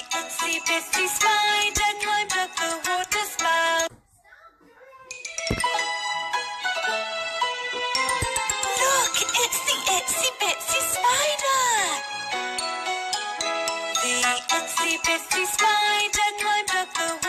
Itsy bitsy spider climbed up the water spout. Look, it's the itsy bitsy spider. The itsy bitsy spider climbed up the water spout.